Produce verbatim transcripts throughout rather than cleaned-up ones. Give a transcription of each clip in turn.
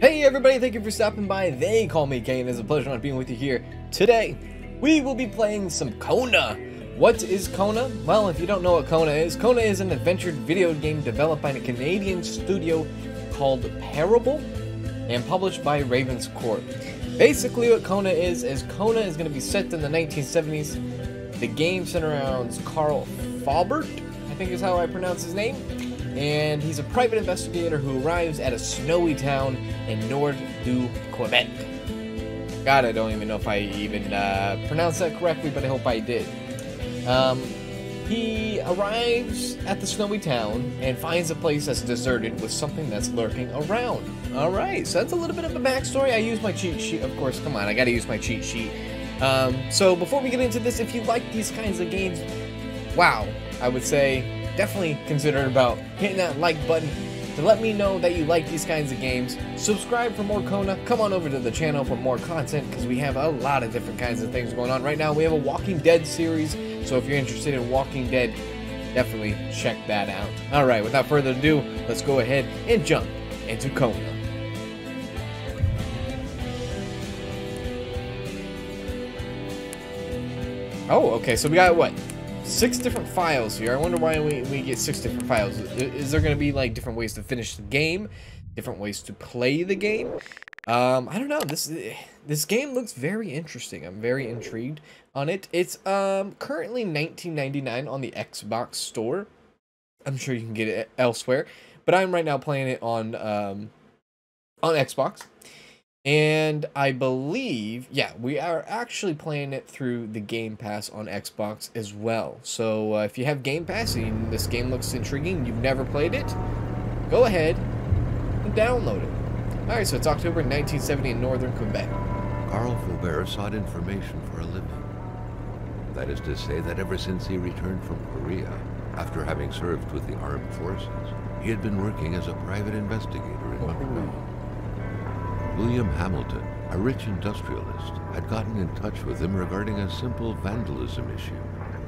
Hey everybody, thank you for stopping by. They call me Kane. It's a pleasure not being with you here today. We will be playing some Kona. What is Kona? Well, if you don't know what Kona is, Kona is an adventure video game developed by a Canadian studio called Parable and published by Raven's Court. Basically what Kona is, is Kona is going to be set in the nineteen seventies. The game centers around Carl Faubert, I think is how I pronounce his name. And he's a private investigator who arrives at a snowy town in Nord-du-Québec. God, I don't even know if I even uh, pronounced that correctly, but I hope I did. Um, he arrives at the snowy town and finds a place that's deserted with something that's lurking around. Alright, so that's a little bit of a backstory. I use my cheat sheet, of course. Come on, I gotta use my cheat sheet. Um, so before we get into this, if you like these kinds of games, wow, I would say definitely consider about hitting that like button to let me know that you like these kinds of games. Subscribe for more Kona. Come on over to the channel for more content because we have a lot of different kinds of things going on right now. We have a Walking Dead series, so if you're interested in Walking Dead, definitely check that out. All right, without further ado, let's go ahead and jump into Kona. Oh, okay, so we got what? Six different files here. I wonder why we, we get six different files. Is there going to be like different ways to finish the game, different ways to play the game? Um, I don't know. This this game looks very interesting. I'm very intrigued on it. It's um currently nineteen ninety-nine on the Xbox Store. I'm sure you can get it elsewhere, but I'm right now playing it on um on Xbox. And I believe, yeah, we are actually playing it through the Game Pass on Xbox as well. So uh, if you have Game Pass and this game looks intriguing, you've never played it, go ahead and download it. All right, so it's October nineteen seventy in northern Quebec. Carl Faubert sought information for a living. That is to say that ever since he returned from Korea, after having served with the armed forces, he had been working as a private investigator in Montreal. William Hamilton, a rich industrialist, had gotten in touch with him regarding a simple vandalism issue.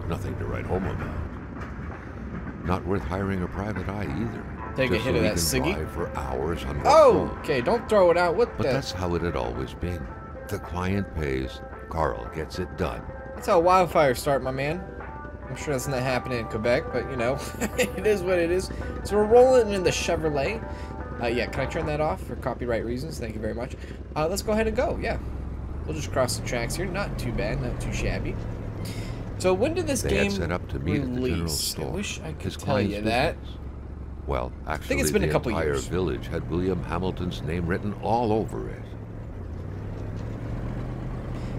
Nothing to write home about. Not worth hiring a private eye either. Take a hit of that ciggy for hours on the phone. Okay, don't throw it out. What the? But that's how it had always been. The client pays, Carl gets it done. That's how wildfires start, my man. I'm sure that's not happening in Quebec, but you know, it is what it is. So we're rolling in the Chevrolet. Uh, yeah, can I turn that off for copyright reasons? Thank you very much. Uh, let's go ahead and go. Yeah, we'll just cross the tracks here. Not too bad, not too shabby. So when did this they game set up to meet release? At the general store. I wish I could His tell you business. That. Well, actually, I think it's been the a couple entire years. Village had William Hamilton's name written all over it.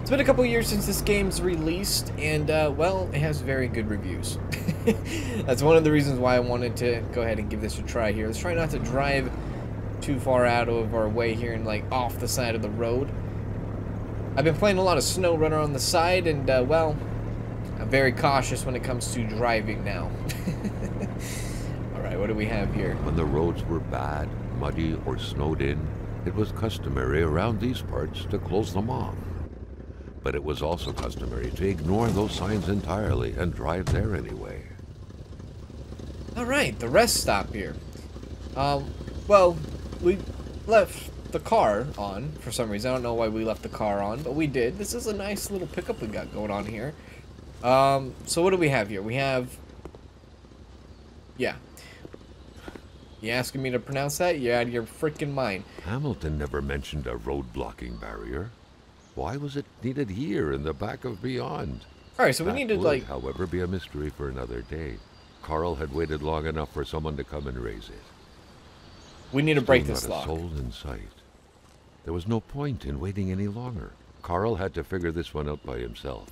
It's been a couple years since this game's released, and uh, well, it has very good reviews. That's one of the reasons why I wanted to go ahead and give this a try here. Let's try not to drive too far out of our way here and like off the side of the road. I've been playing a lot of SnowRunner on the side and uh, well, I'm very cautious when it comes to driving now. Alright, what do we have here? When the roads were bad, muddy, or snowed in, it was customary around these parts to close them off. But it was also customary to ignore those signs entirely and drive there anyway. Alright, the rest stop here. Um, well, we left the car on for some reason. I don't know why we left the car on, but we did. This is a nice little pickup we got going on here. Um, so what do we have here? We have... Yeah. You asking me to pronounce that? You're out of your freaking mind. Hamilton never mentioned a road-blocking barrier. Why was it needed here in the back of Beyond? Alright, so we needed like... however, be a mystery for another day. Carl had waited long enough for someone to come and raise it. We need to break this lock. Still not a soul in sight. There was no point in waiting any longer. Carl had to figure this one out by himself.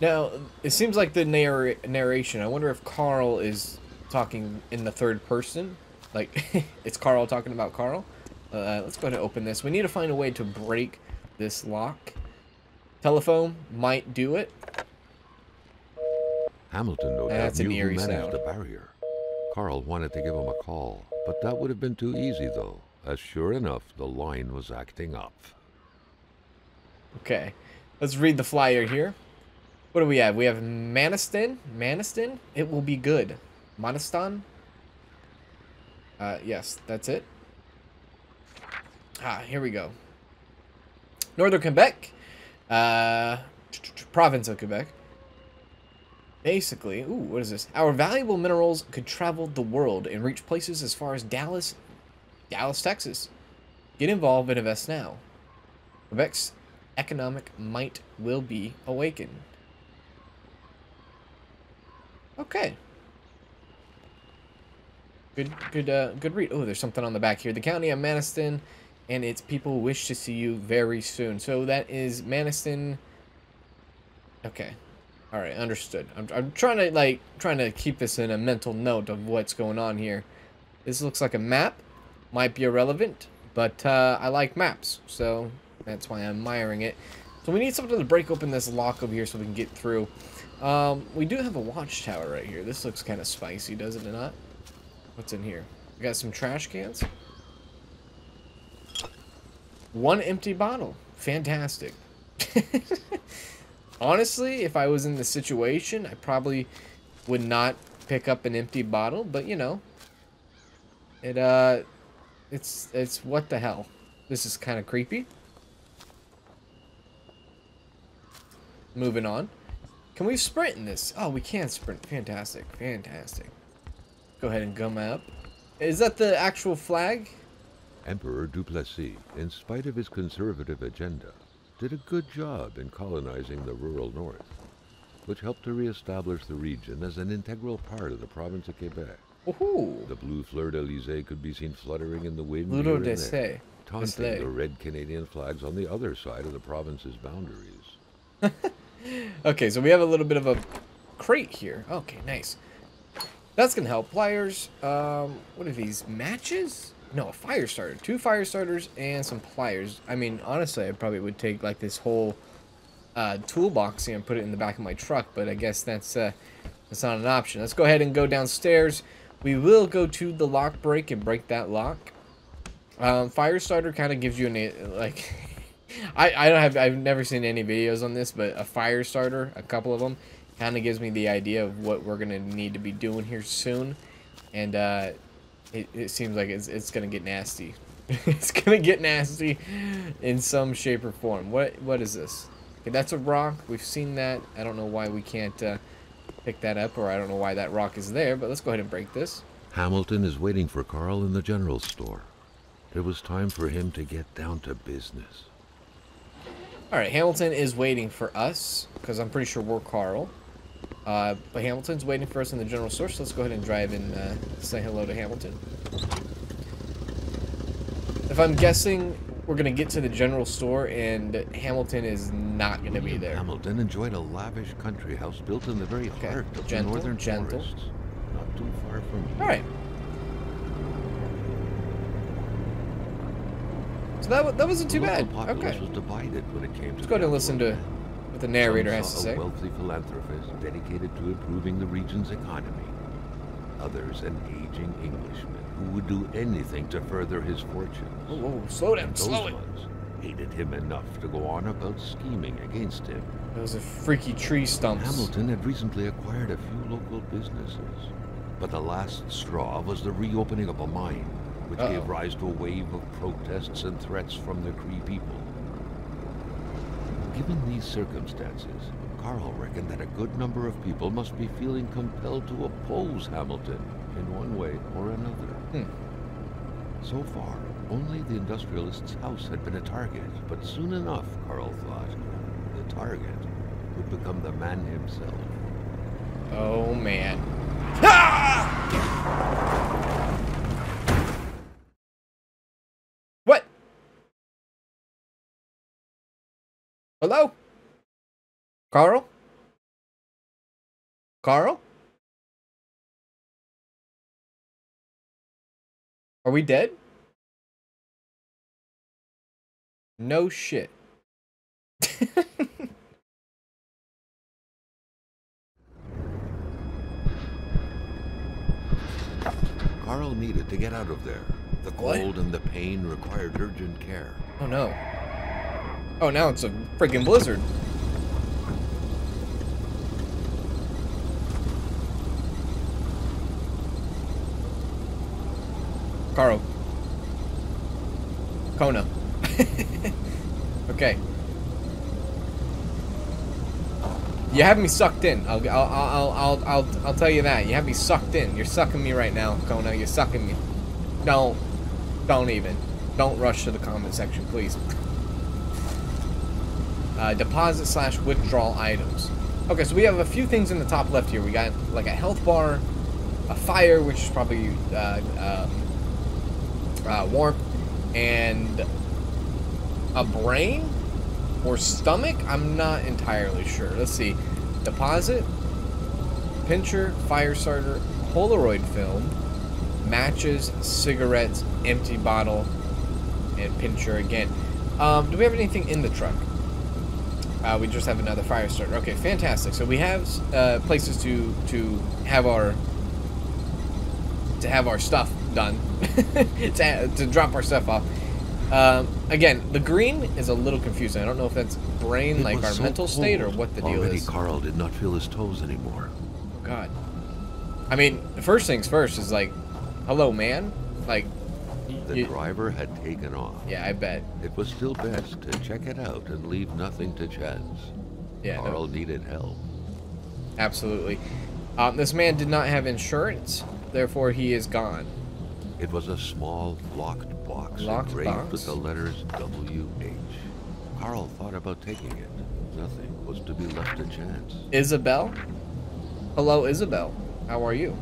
Now, it seems like the narr narration. I wonder if Carl is talking in the third person. Like, it's Carl talking about Carl. Uh, let's go ahead and open this. We need to find a way to break this lock. Telephone might do it. Hamilton no doubt knew who managed the barrier. Carl wanted to give him a call, but that would have been too easy though, as sure enough, the line was acting up. Okay, let's read the flyer here. What do we have? We have Maniston. Maniston? It will be good. Maniston? Uh, yes, that's it. Ah, here we go. Nord-du-Québec. Uh, province of Quebec. Basically, ooh, what is this? Our valuable minerals could travel the world and reach places as far as Dallas, Dallas, Texas. Get involved and invest now. Quebec's economic might will be awakened. Okay. Good, good, uh, good read. Oh, there's something on the back here. The county of Maniston and its people wish to see you very soon. So that is Maniston. Okay. All right, understood. I'm, I'm trying to like trying to keep this in a mental note of what's going on here. This looks like a map, might be irrelevant, but uh, I like maps, so that's why I'm admiring it. So we need something to break open this lock over here so we can get through. Um, we do have a watchtower right here. This looks kind of spicy, doesn't it not? What's in here? We got some trash cans. One empty bottle. Fantastic. Honestly, if I was in the situation, I probably would not pick up an empty bottle, but you know, it uh, it's it's what the hell. This is kind of creepy. Moving on. Can we sprint in this? Oh, we can sprint. Fantastic, fantastic. Go ahead and gum up. Is that the actual flag? Emperor Duplessis, in spite of his conservative agenda, did a good job in colonizing the rural north, which helped to reestablish the region as an integral part of the province of Quebec. Ooh. The blue fleur-de-lys could be seen fluttering in the wind here and there, taunting the red Canadian flags on the other side of the province's boundaries. Okay, so we have a little bit of a crate here. Okay, nice. That's going to help. Pliers. Um, what are these? Matches? No, a fire starter. Two fire starters and some pliers. I mean, honestly, I probably would take, like, this whole uh, toolbox and put it in the back of my truck. But I guess that's, uh, that's not an option. Let's go ahead and go downstairs. We will go to the lock break and break that lock. Um, fire starter kind of gives you, an like... I, I don't have... I've never seen any videos on this, but a fire starter, a couple of them, kind of gives me the idea of what we're going to need to be doing here soon. And, uh... It, it seems like it's, it's gonna get nasty. It's gonna get nasty in some shape or form. What what is this? Okay, that's a rock. We've seen that. I don't know why we can't uh, pick that up, or I don't know why that rock is there, but let's go ahead and break this. Hamilton is waiting for Carl in the general store. There was time for him to get down to business. Alright, Hamilton is waiting for us, because I'm pretty sure we're Carl. Uh, but Hamilton's waiting for us in the general store, so let's go ahead and drive and uh, say hello to Hamilton. If I'm guessing, we're going to get to the general store, and Hamilton is not going to be there. Hamilton enjoyed a lavish country house built in the very heart okay. of gentle, the northern gentle. forests, not too far from here. All right. So that, that wasn't too bad. Okay. Was divided when it came to let's go ahead and listen to... The narrator has to say. A wealthy philanthropist dedicated to improving the region's economy. Others, an aging Englishman who would do anything to further his fortunes. Whoa, whoa, slow down, slow it. Those ones hated him enough to go on about scheming against him. Those are freaky tree stumps. Hamilton had recently acquired a few local businesses, but the last straw was the reopening of a mine, which Uh-oh. gave rise to a wave of protests and threats from the Cree people. Given these circumstances, Carl reckoned that a good number of people must be feeling compelled to oppose Hamilton in one way or another. Hmm. So far, only the industrialist's house had been a target, but soon enough, Carl thought, the target would become the man himself. Oh, man. Ah! What? Hello? Carl? Carl? Are we dead? No shit. Carl needed to get out of there. The cold what? and the pain required urgent care. Oh no. Oh, now it's a freaking blizzard. Carl. Kona. Okay. You have me sucked in. I'll, I'll, I'll, I'll, I'll, I'll tell you that. You have me sucked in. You're sucking me right now, Kona. You're sucking me. Don't, don't even. Don't rush to the comment section, please. Uh, deposit slash withdrawal items. Okay, so we have a few things in the top left here. We got like a health bar, a fire, which is probably uh, um, uh, warmth, and a brain or stomach. I'm not entirely sure. Let's see. Deposit, pincher, fire starter, Polaroid film, matches, cigarettes, empty bottle, and pincher again. Um, do we have anything in the truck? Uh, we just have another fire starter. Okay, fantastic. So we have uh, places to to have our to have our stuff done, to, to drop our stuff off. Um, again, the green is a little confusing. I don't know if that's brain, it like our so mental state, or what the deal already is. Carl did not feel his toes anymore. Oh, God. I mean, first things first is like, hello, man. Like. The driver had taken off. Yeah, I bet. It was still best to check it out and leave nothing to chance. Yeah, Carl no. needed help. Absolutely. Um, this man did not have insurance, therefore he is gone. It was a small locked box locked engraved box? with the letters W H. Carl thought about taking it. Nothing was to be left to chance. Isabel? Hello, Isabel. How are you?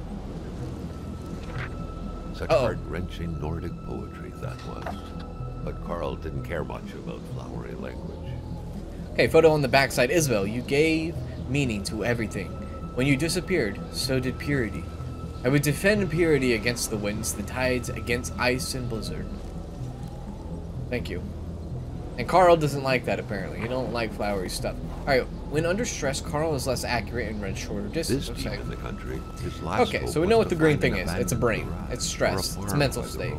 Such uh-oh. heart-wrenching Nordic poetry that was, but Carl didn't care much about flowery language. Okay, photo on the backside. Isabel, you gave meaning to everything. When you disappeared, so did purity. I would defend purity against the winds, the tides, against ice and blizzard. Thank you. And Carl doesn't like that, apparently. He don't like flowery stuff. All right. When under stress, Carl is less accurate and runs shorter distances. Okay. In the country, his last okay, so we know what the green thing is. It's a brain. Garage, it's stress. It's a mental state.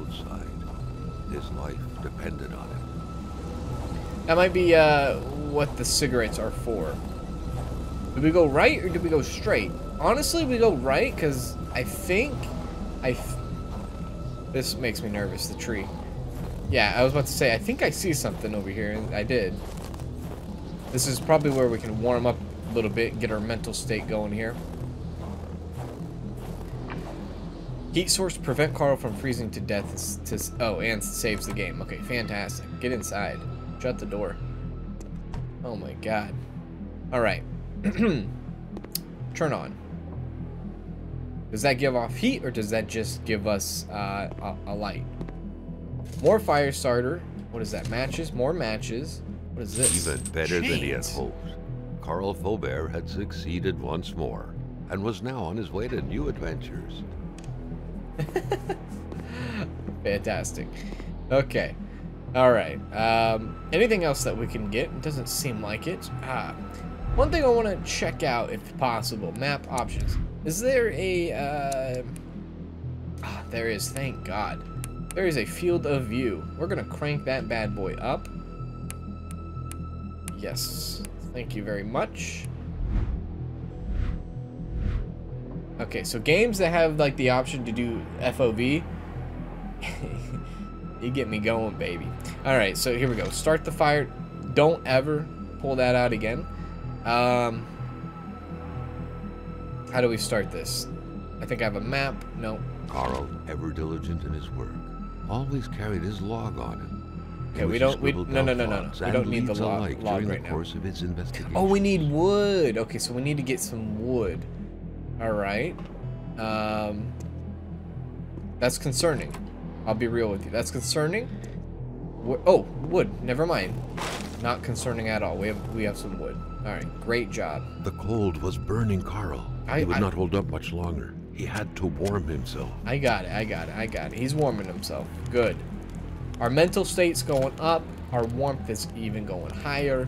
His life depended on it. That might be uh, what the cigarettes are for. Do we go right or do we go straight? Honestly, we go right because I think I. F this makes me nervous. The tree. Yeah, I was about to say. I think I see something over here, and I did. This is probably where we can warm up a little bit, get our mental state going here. Heat source, prevent Carl from freezing to death. To, oh, and saves the game. Okay, fantastic. Get inside. Shut the door. Oh my God. All right. Turn on. Does that give off heat, or does that just give us uh, a, a light? More fire starter. What is that? Matches. More matches. What is this? Even better Chains. than he had hoped. Carl Faubert had succeeded once more and was now on his way to new adventures. Fantastic. Okay. All right. Um, anything else that we can get? It doesn't seem like it. Ah, one thing I want to check out, if possible, map options. Is there a... Uh... Ah, there is. Thank God. There is a field of view. We're going to crank that bad boy up. Yes, thank you very much. Okay, so games that have like the option to do F O V, you get me going, baby. All right, so here we go. Start the fire. Don't ever pull that out again. Um, how do we start this? I think I have a map. No. Carl, ever diligent in his work, always carried his log on him. Okay, we don't. We, no, no, no, no, no. We don't need the log, log right now. Oh, we need wood. Okay, so we need to get some wood. All right. Um, that's concerning. I'll be real with you. That's concerning. We're, oh, wood. Never mind. Not concerning at all. We have we have some wood. All right. Great job. The cold was burning Carl. I, he would I, not hold up much longer. He had to warm himself. I got it. I got it. I got it. He's warming himself. Good. Our mental state's going up. Our warmth is even going higher.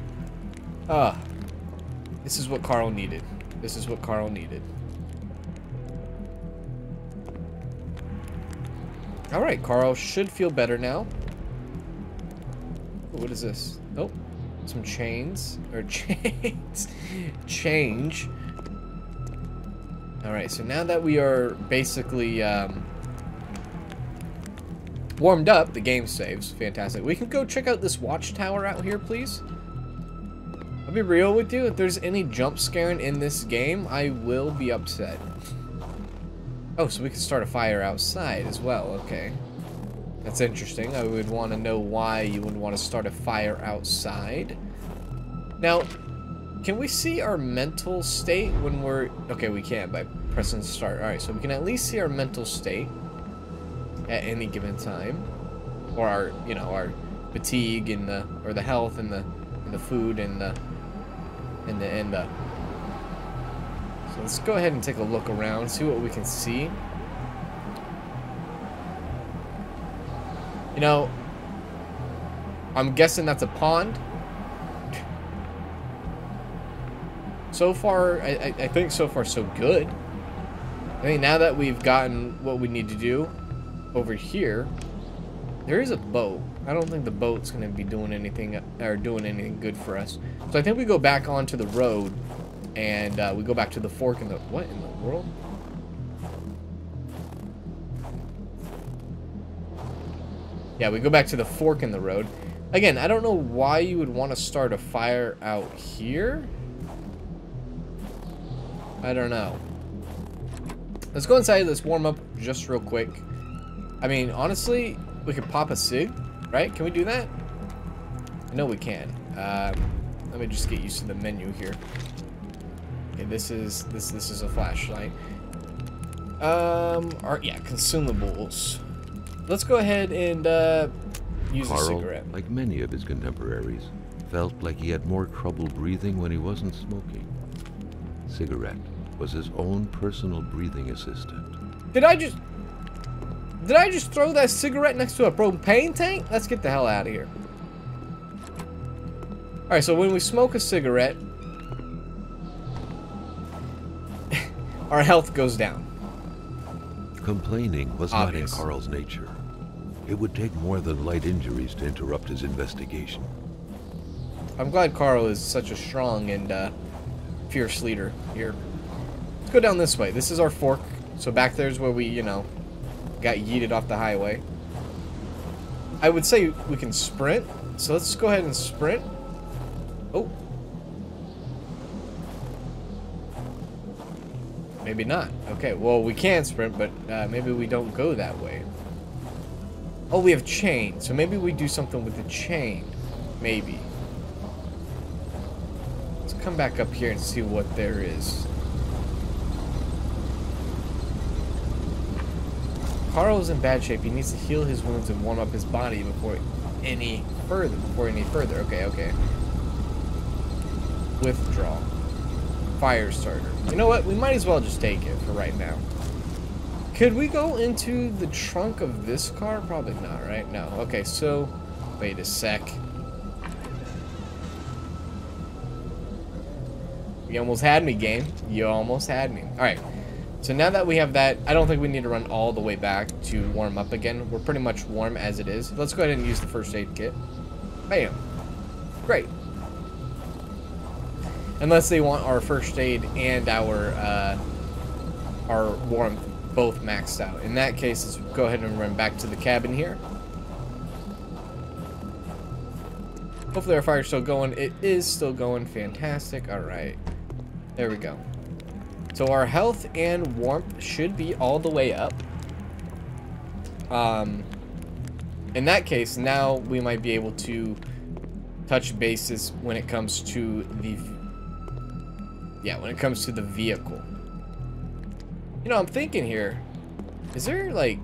Ah, uh, this is what Carl needed. This is what Carl needed. All right, Carl should feel better now. What is this? Oh, some chains or chains. Change. All right, so now that we are basically um, warmed up, the game saves. Fantastic. We can go check out this watchtower out here, please. I'll be real with you. If there's any jump scaring in this game, I will be upset. Oh, so we can start a fire outside as well. Okay. That's interesting. I would want to know why you would want to start a fire outside. Now, can we see our mental state when we're... Okay, we can by pressing start. Alright, so we can at least see our mental state at any given time. Or our, you know, our fatigue and the... Or the health and the and the food and the... And the... And the... So let's go ahead and take a look around, see what we can see. You know, I'm guessing that's a pond. So far, I, I think so far so good. I mean, now that we've gotten what we need to do over here, there is a boat. I don't think the boat's going to be doing anything or doing anything good for us. So I think we go back onto the road and uh, we go back to the fork in the... What in the world? Yeah, we go back to the fork in the road. Again, I don't know why you would want to start a fire out here. I don't know. Let's go inside. Let's warm up just real quick. I mean, honestly, we could pop a cig, right? Can we do that? No, we can. Um, let me just get used to the menu here. Okay, this is this this is a flashlight. Um, our, yeah, consumables. Let's go ahead and uh, use Carl, a cigarette. Like many of his contemporaries, felt like he had more trouble breathing when he wasn't smoking. Cigarette was his own personal breathing assistant. Did I just... Did I just throw that cigarette next to a propane tank? Let's get the hell out of here. Alright, so when we smoke a cigarette... our health goes down. Complaining was Obvious. not in Carl's nature. It would take more than light injuries to interrupt his investigation. I'm glad Carl is such a strong and... Uh, fierce leader here. Let's go down this way. This is our fork. So back there's where we, you know, got yeeted off the highway. I would say we can sprint. So let's go ahead and sprint. Oh. Maybe not. Okay, well, we can sprint, but uh, maybe we don't go that way. Oh, we have chain. So maybe we do something with the chain. Maybe. Come back up here and see what there is. Carl is in bad shape. He needs to heal his wounds and warm up his body before any further. Before any further. Okay, okay. Withdraw. Fire starter. You know what? We might as well just take it for right now. Could we go into the trunk of this car? Probably not, right? No. Okay, so... Wait a sec. You almost had me, game. You almost had me. Alright. So now that we have that, I don't think we need to run all the way back to warm up again. We're pretty much warm as it is. Let's go ahead and use the first aid kit. Bam. Great. Unless they want our first aid and our, uh, our warmth both maxed out. In that case, let's go ahead and run back to the cabin here. Hopefully our fire's still going. It is still going. Fantastic. Alright. There we go. So our health and warmth should be all the way up. Um, in that case, now we might be able to touch bases when it comes to the... Yeah, when it comes to the vehicle. You know, I'm thinking here. Is there, like...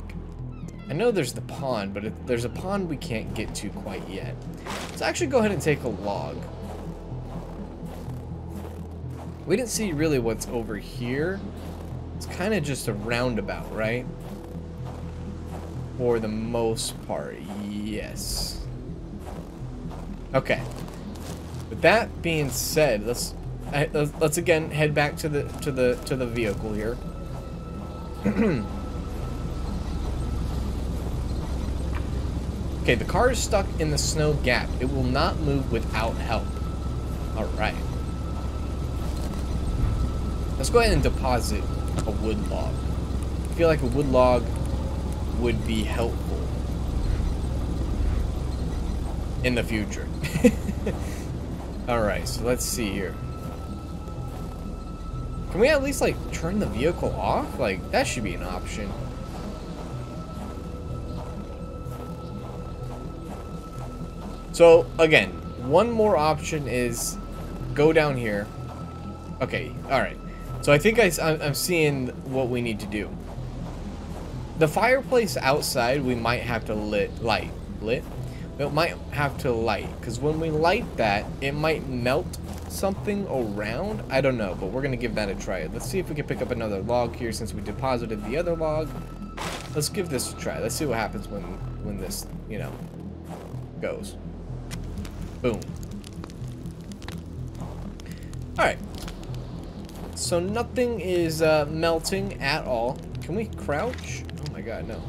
I know there's the pond, but it, there's a pond we can't get to quite yet. Let's actually go ahead and take a log. We didn't see really what's over here. It's kind of just a roundabout, right? For the most part, yes. Okay. With that being said, let's let's again head back to the to the to the vehicle here. Okay, the car is stuck in the snow gap. It will not move without help. All right. Let's go ahead and deposit a wood log. I feel like a wood log would be helpful. in the future. Alright, so let's see here. Can we at least, like, turn the vehicle off? Like, that should be an option. So, again, one more option is go down here. Okay, alright. So I think I, I'm seeing what we need to do. The fireplace outside, we might have to lit, light. Lit? It might have to light, because when we light that, it might melt something around. I don't know, but we're going to give that a try. Let's see if we can pick up another log here since we deposited the other log. Let's give this a try. Let's see what happens when, when this, you know, goes. Boom. Alright. So nothing is uh, melting at all. Can we crouch? Oh my god, no.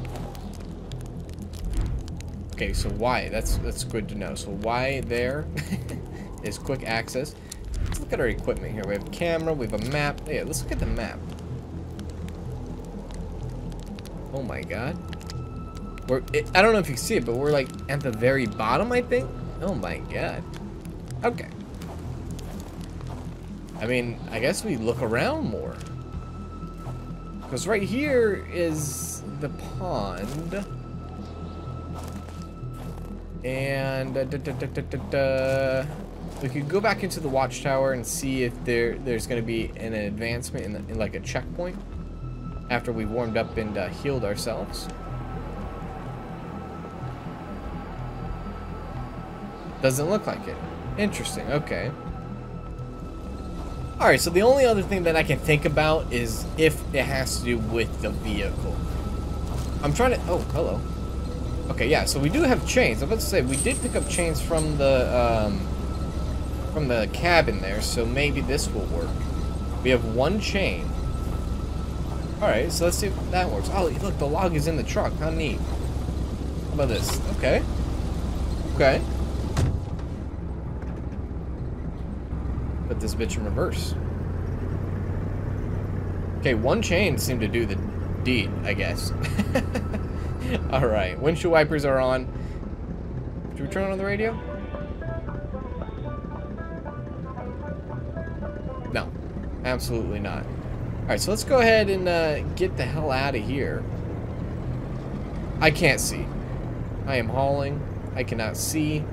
Okay, so Y, that's that's good to know. So Y there is quick access. Let's look at our equipment here. We have a camera, we have a map. Yeah, let's look at the map. Oh my god. We're, it, I don't know if you can see it, but we're like at the very bottom, I think. Oh my god. Okay. I mean, I guess we look around more. Because right here is the pond. And uh, da, da, da, da, da, da. we could go back into the watchtower and see if there there's going to be an advancement in, the, in like a checkpoint after we warmed up and uh, healed ourselves. Doesn't look like it. Interesting. Okay. Alright, so the only other thing that I can think about is if it has to do with the vehicle. I'm trying to... Oh, hello. Okay, yeah, so we do have chains. I was about to say, we did pick up chains from the, um... from the cabin there, so maybe this will work. We have one chain. Alright, so let's see if that works. Oh, look, the log is in the truck. How neat. How about this? Okay. Okay. Put this bitch in reverse. Okay, one chain seemed to do the deed, I guess. Alright, windshield wipers are on. Should we turn on the radio? No, absolutely not. Alright, so let's go ahead and uh, get the hell out of here. I can't see. I am hauling. I cannot see.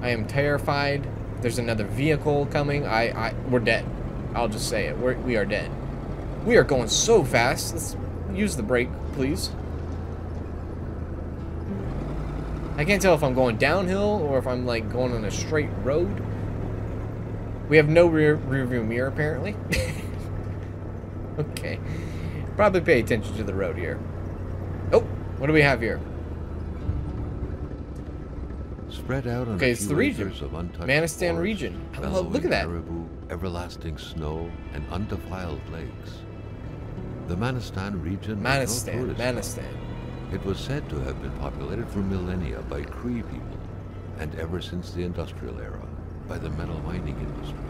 I am terrified. There's another vehicle coming. I, I, we're dead. I'll just say it. We're, we are dead. We are going so fast. Let's use the brake, please. I can't tell if I'm going downhill or if I'm like going on a straight road. We have no rear rearview mirror apparently. Okay. Probably pay attention to the road here. Oh, what do we have here? Spread out on okay, it's the region. Of Maniston forest, region. Oh, look at that. Caribou, everlasting snow and undefiled lakes. The Maniston region. Maniston. No Maniston. It was said to have been populated for millennia by Cree people, and ever since the Industrial Era by the metal mining industry.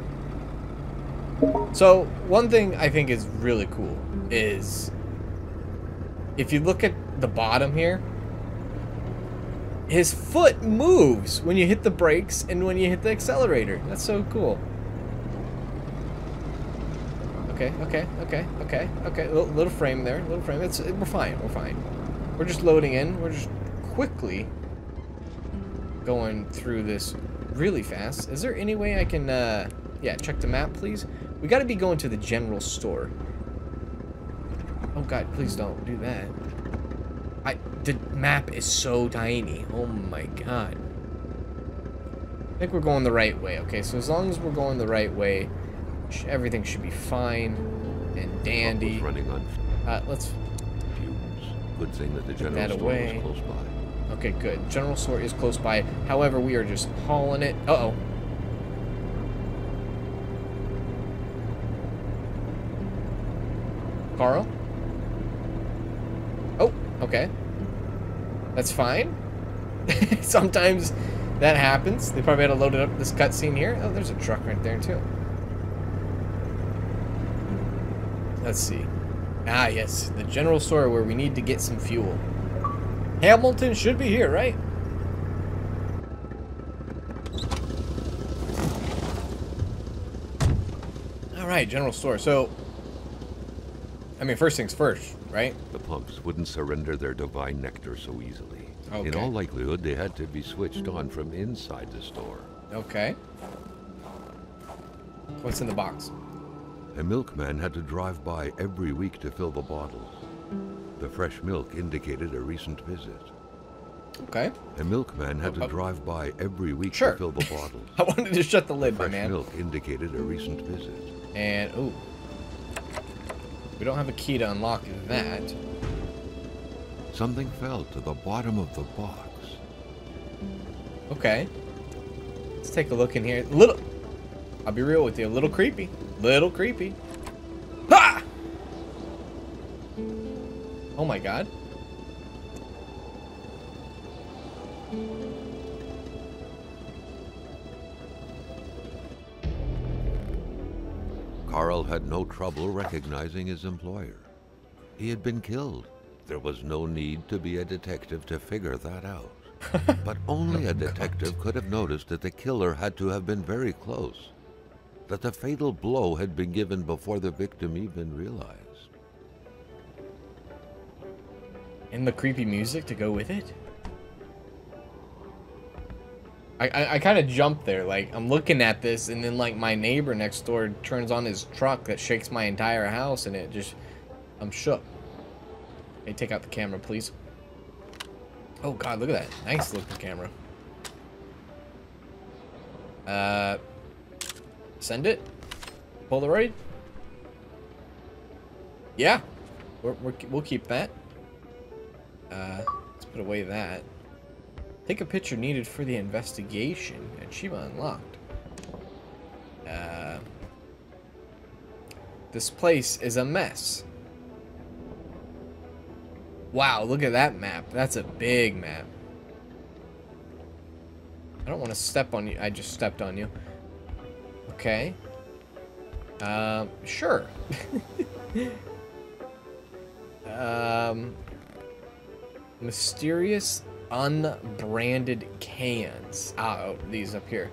So one thing I think is really cool is if you look at the bottom here. His foot moves when you hit the brakes and when you hit the accelerator. That's so cool. Okay, okay, okay, okay, okay. L little frame there, little frame. It's it, we're fine, we're fine. We're just loading in. We're just quickly going through this really fast. Is there any way I can, uh, yeah, check the map, please? We got to be going to the general store. Oh God, please don't do that. I, the map is so tiny. Oh my god. I think we're going the right way. Okay, so as long as we're going the right way, sh everything should be fine and dandy. Running on uh, let's... Fumes. Good thing that the general store is close by. Okay, good. General store is close by. However, we are just hauling it. Uh-oh. Carl? Okay, that's fine. Sometimes that happens. They probably had to load it up this cutscene here. Oh, there's a truck right there too. Let's see. Ah, yes, the general store where we need to get some fuel. Hamilton should be here, right? All right, general store. So, I mean, first things first, right? The pumps wouldn't surrender their divine nectar so easily. Okay. In all likelihood, they had to be switched on from inside the store. Okay. What's in the box? A milkman had to drive by every week to fill the bottles. The fresh milk indicated a recent visit. Okay. A milkman had to drive by every week sure. to fill the bottles. I wanted to shut the lid, my man. Fresh milk indicated a recent visit. And, ooh. We don't have a key to unlock that. Something fell to the bottom of the box. Okay. Let's take a look in here. Little... I'll be real with you. A little creepy. Little creepy. Ha! Oh my god. Carl had no trouble recognizing his employer. He had been killed. There was no need to be a detective to figure that out. But only a detective could have noticed that the killer had to have been very close, that the fatal blow had been given before the victim even realized. And the creepy music to go with it? I, I, I kind of jumped there, like, I'm looking at this, and then, like, my neighbor next door turns on his truck that shakes my entire house, and it just, I'm shook. Hey, take out the camera, please. Oh, God, look at that. Nice looking camera. Uh, send it? Polaroid? Yeah. We're, we're, we'll keep that. Uh, let's put away that. Take a picture needed for the investigation. Achievement unlocked. Uh, this place is a mess. Wow, look at that map. That's a big map. I don't want to step on you. I just stepped on you. Okay. Um, sure. um, mysterious unbranded cans. Ah, oh, these up here.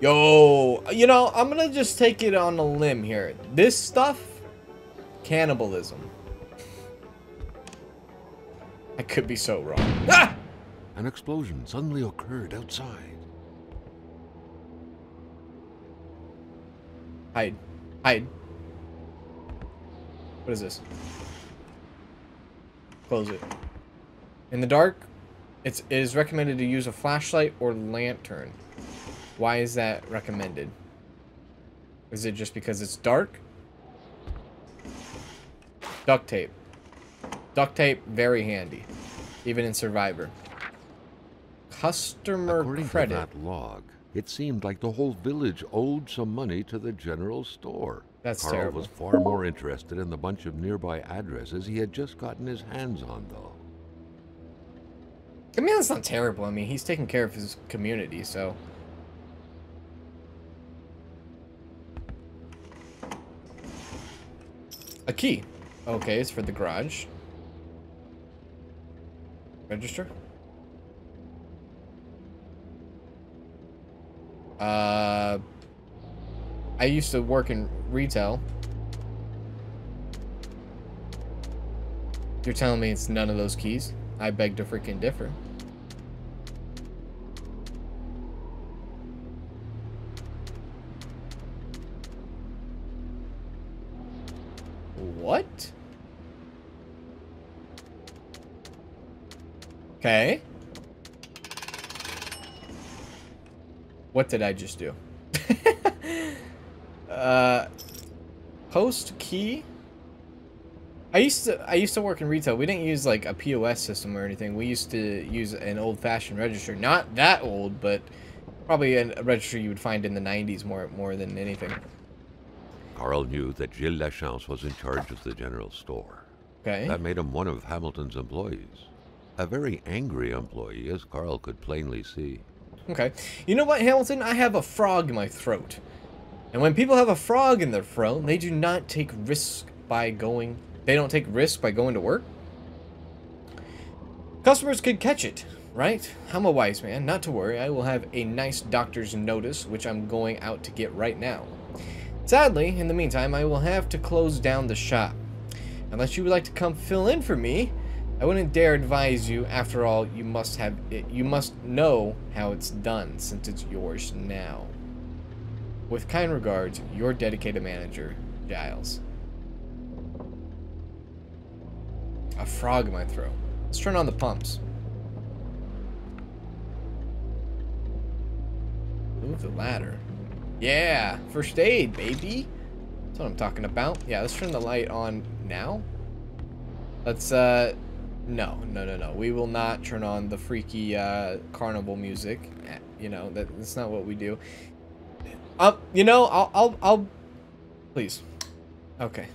Yo, you know, I'm gonna just take it on a limb here. This stuff, cannibalism. I could be so wrong. Ah! An explosion suddenly occurred outside. Hide. Hide. What is this? Close it. In the dark, it's, it is recommended to use a flashlight or lantern. Why is that recommended? Is it just because it's dark? Duct tape. Duct tape, very handy. Even in Survivor. Customer According credit. According to that log, it seemed like the whole village owed some money to the general store. That's Carl terrible. Carl was far more interested in the bunch of nearby addresses he had just gotten his hands on, though. I mean, that's not terrible. I mean, he's taking care of his community, so... A key. Okay, it's for the garage. Register. Uh, I used to work in retail. You're telling me it's none of those keys? I beg to freaking differ. What? Okay. What did I just do? uh, post key. I used to I used to work in retail. We didn't use like a P O S system or anything. We used to use an old-fashioned register. Not that old, but probably a register you would find in the nineties more more than anything. Carl knew that Gilles Lachance was in charge of the general store. Okay. That made him one of Hamilton's employees. A very angry employee, as Carl could plainly see. Okay. You know what, Hamilton? I have a frog in my throat. And when people have a frog in their throat, they do not take risks by going... They don't take risks by going to work? Customers could catch it, right? I'm a wise man. Not to worry. I will have a nice doctor's notice, which I'm going out to get right now. Sadly, in the meantime, I will have to close down the shop. Unless you would like to come fill in for me, I wouldn't dare advise you. After all, you must have it, you must know how it's done, since it's yours now. With kind regards, your dedicated manager, Giles. A frog in my throat. Let's turn on the pumps. Move the ladder. Yeah, first aid, baby. That's what I'm talking about. Yeah, let's turn the light on now. Let's, uh, no, no, no, no. We will not turn on the freaky, uh, carnival music. You know, that, that's not what we do. Uh, you know, I'll, I'll, I'll, please. Okay.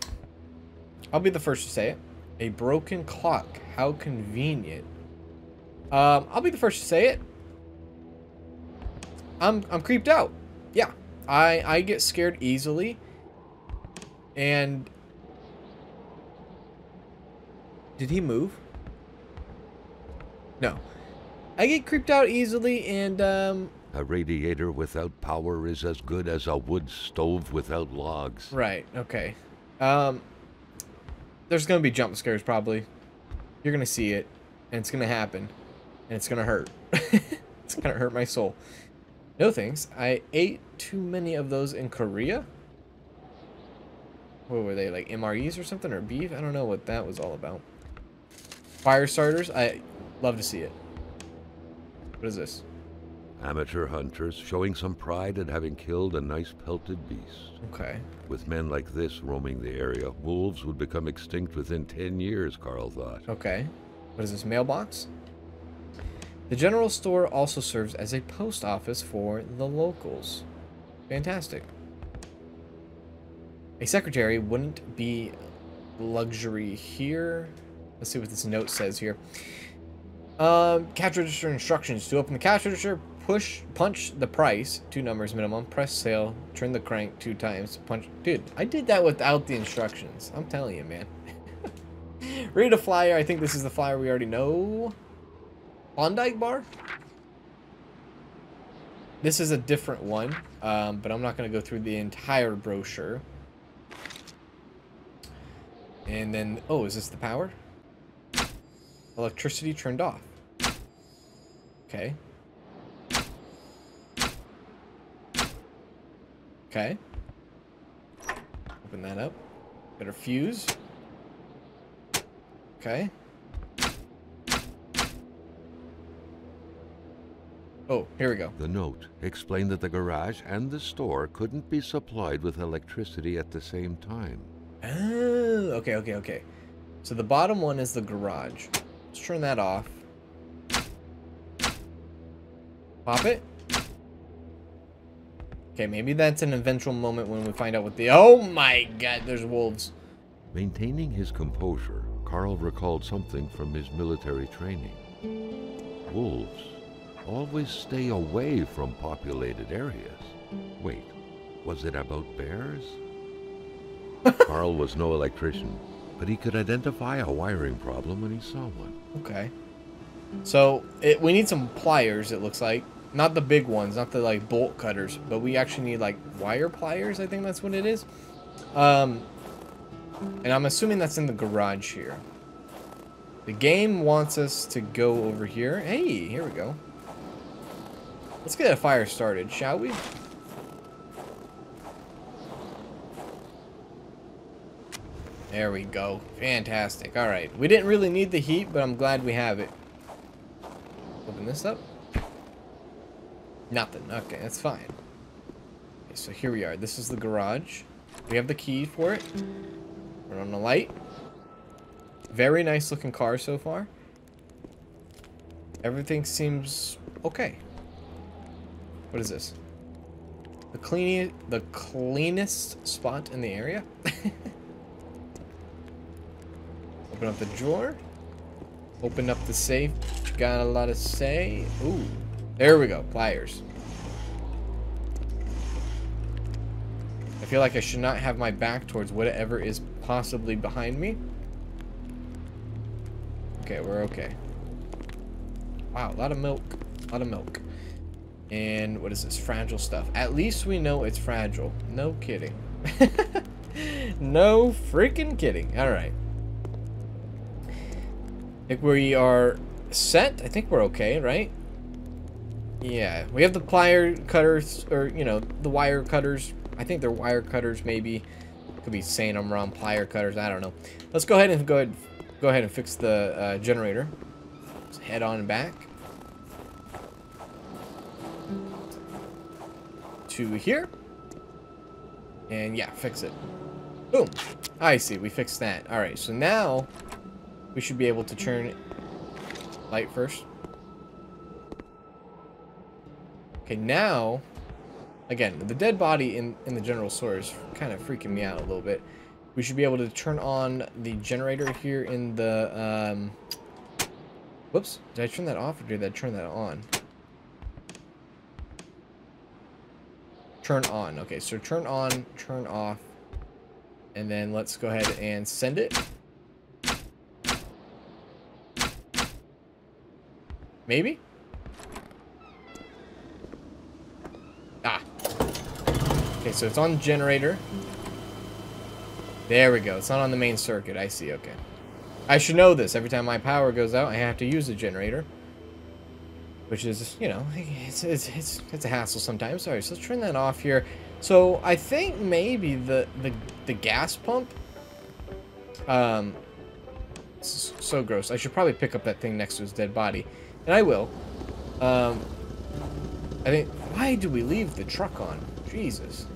I'll be the first to say it. A broken clock. How convenient. Um, I'll be the first to say it. I'm, I'm creeped out. Yeah. I, I get scared easily. And... Did he move? No. I get creeped out easily and, um... A radiator without power is as good as a wood stove without logs. Right, okay. Um, there's gonna be jump scares, probably. You're gonna see it, and it's gonna happen, and it's gonna hurt. It's gonna hurt my soul. No thanks. I ate too many of those in Korea. What were they, like M R Es or something, or beef? I don't know what that was all about. Fire starters, I love to see it. What is this? Amateur hunters showing some pride at having killed a nice pelted beast. Okay. With men like this roaming the area, wolves would become extinct within ten years, Carl thought. Okay. What is this, mailbox? The general store also serves as a post office for the locals. Fantastic. A secretary wouldn't be luxury here. Let's see what this note says here. Um, cash register instructions. To open the cash register, push, punch the price, two numbers minimum, press sale, turn the crank two times, punch. Dude, I did that without the instructions. I'm telling you, man. Read a flyer. I think this is the flyer we already know. Klondike bar? This is a different one, um, but I'm not going to go through the entire brochure. And then, oh, is this the power? Electricity turned off. Okay. Okay. Open that up. Better fuse. Okay. Oh, here we go. The note explained that the garage and the store couldn't be supplied with electricity at the same time. Oh, okay, okay, okay. So the bottom one is the garage. Let's turn that off. Pop it. Okay, maybe that's an eventual moment when we find out what the... Oh my god, there's wolves. Maintaining his composure, Carl recalled something from his military training. Wolves always stay away from populated areas. Wait, was it about bears? Carl was no electrician, but he could identify a wiring problem when he saw one. Okay. So, it, we need some pliers, it looks like. Not the big ones, not the, like, bolt cutters, but we actually need, like, wire pliers, I think that's what it is. Um, and I'm assuming that's in the garage here. The game wants us to go over here. Hey, here we go. Let's get a fire started, shall we? There we go. Fantastic. All right. We didn't really need the heat, but I'm glad we have it. Open this up. Nothing. Okay, that's fine. Okay, so here we are. This is the garage. We have the key for it. Turn on the light. Very nice looking car so far. Everything seems okay. What is this? The clean, the cleanest spot in the area? Open up the drawer. Open up the safe. Got a lot of say. Ooh. There we go. Pliers. I feel like I should not have my back towards whatever is possibly behind me. Okay, we're okay. Wow, a lot of milk. A lot of milk. And what is this? Fragile stuff. At least we know it's fragile. No kidding. No freaking kidding. Alright. I think we are set. I think we're okay, right? Yeah. We have the plier cutters, or, you know, the wire cutters. I think they're wire cutters, maybe. Could be saying I'm wrong. Plier cutters. I don't know. Let's go ahead and go ahead, go ahead and fix the uh, generator. Let's head on back to here. And yeah, fix it. Boom. I see. We fixed that. All right. So now we should be able to turn light first. Okay. Now, again, the dead body in, in the general store is kind of freaking me out a little bit. We should be able to turn on the generator here in the, um, whoops. Did I turn that off or did I turn that on? Turn on. Okay. So turn on, turn off. And then let's go ahead and send it. Maybe? Ah. Okay, so it's on the generator. There we go. It's not on the main circuit. I see. Okay. I should know this. Every time my power goes out, I have to use the generator. Which is, you know, it's, it's, it's, it's a hassle sometimes. All right, so let's turn that off here. So I think maybe the the, the gas pump. Um, it's so gross. I should probably pick up that thing next to his dead body, and I will. Um, I think. Why do we leave the truck on? Jesus.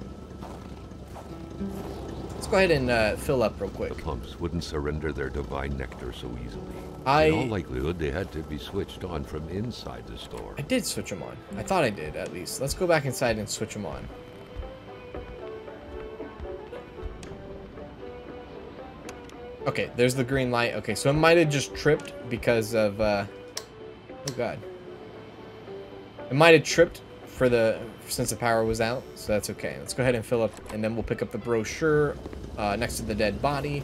Let's go ahead and uh, fill up real quick. The pumps wouldn't surrender their divine nectar so easily. I, in all likelihood, they had to be switched on from inside the store. I did switch them on. I thought I did, at least. Let's go back inside and switch them on. Okay, there's the green light. Okay, so it might have just tripped because of, uh... oh, God. It might have tripped for the... since the power was out, so that's okay. Let's go ahead and fill up, and then we'll pick up the brochure uh, next to the dead body,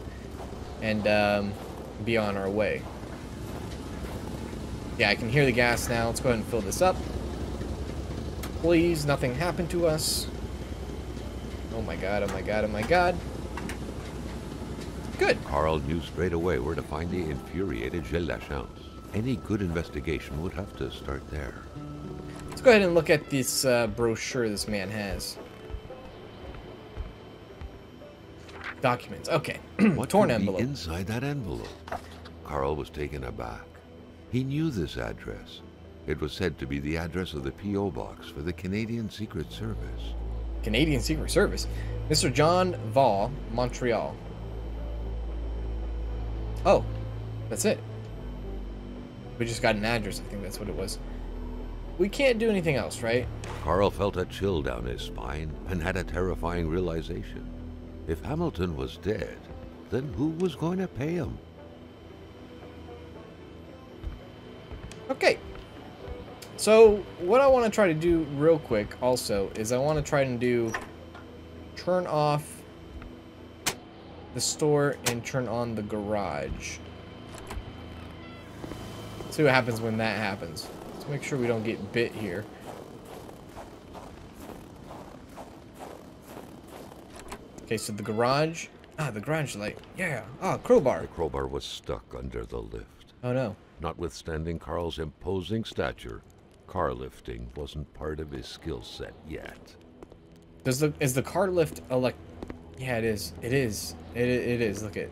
and, um, be on our way. Yeah, I can hear the gas now. Let's go ahead and fill this up. Please, nothing happened to us. Oh, my God, oh, my God, oh, my God. Good. Carl knew straight away where to find the infuriated Gilles Lachance. Any good investigation would have to start there. Let's go ahead and look at this uh, brochure this man has. Documents. Okay. What torn envelope inside that envelope? Carl was taken aback. He knew this address. It was said to be the address of the P O box for the Canadian Secret Service. Canadian Secret Service. Mister John Vaugh, Montreal. Oh, that's it. We just got an address. I think that's what it was. We can't do anything else, right? Carl felt a chill down his spine and had a terrifying realization. If Hamilton was dead, then who was going to pay him? Okay. So what I want to try to do real quick also is I want to try and do turn off the store and turn on the garage. Let's see what happens when that happens. Let's make sure we don't get bit here. Okay, so the garage. Ah, the garage light. Yeah. Ah, crowbar. The crowbar was stuck under the lift. Oh, no. Notwithstanding Carl's imposing stature, car lifting wasn't part of his skill set yet. Does the is the car lift elect? Yeah, it is. It is. It, it is. Look at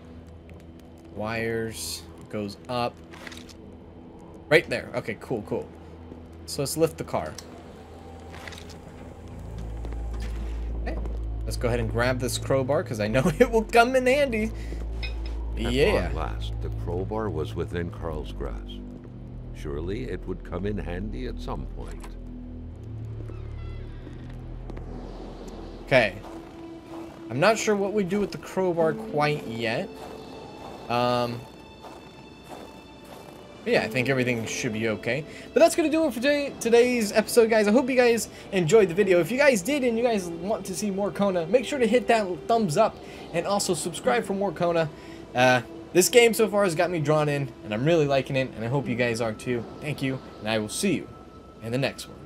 wires. Goes up. Right there. Okay, cool, cool. So let's lift the car. Let's go ahead and grab this crowbar because I know it will come in handy. And yeah. At last, the crowbar was within Carl's grasp. Surely it would come in handy at some point. Okay. I'm not sure what we do with the crowbar quite yet. Um. Yeah, I think everything should be okay. But that's going to do it for today, today's episode, guys. I hope you guys enjoyed the video. If you guys did and you guys want to see more Kona, make sure to hit that thumbs up and also subscribe for more Kona. Uh, this game so far has got me drawn in, and I'm really liking it, and I hope you guys are too. Thank you, and I will see you in the next one.